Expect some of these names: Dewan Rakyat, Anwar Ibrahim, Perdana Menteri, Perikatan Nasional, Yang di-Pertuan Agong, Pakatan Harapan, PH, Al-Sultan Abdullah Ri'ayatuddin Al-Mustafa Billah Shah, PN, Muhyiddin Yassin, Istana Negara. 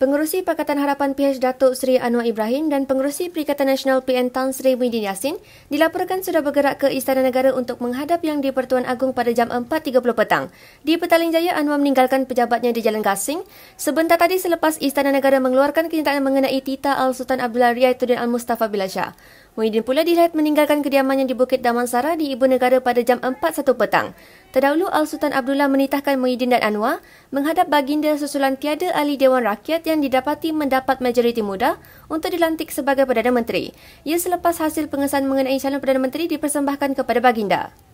Pengerusi Pakatan Harapan PH Datuk Seri Anwar Ibrahim dan Pengerusi Perikatan Nasional PN Tan Seri Muhyiddin Yassin dilaporkan sudah bergerak ke Istana Negara untuk menghadap Yang di-Pertuan Agong pada jam 4.30 petang. Di Petaling Jaya, Anwar meninggalkan pejabatnya di Jalan Gasing sebentar tadi selepas Istana Negara mengeluarkan kenyataan mengenai titah Al-Sultan Abdullah Ri'ayatuddin Al-Mustafa Billah Shah. Muhyiddin pula dilihat meninggalkan kediamannya di Bukit Damansara di Ibu Negara pada jam 4.01 petang. Terdahulu, Al-Sultan Abdullah menitahkan Muhyiddin dan Anwar menghadap baginda susulan tiada ahli Dewan Rakyat yang didapati mendapat majoriti muda untuk dilantik sebagai Perdana Menteri. Ia selepas hasil pengesahan mengenai calon Perdana Menteri dipersembahkan kepada baginda.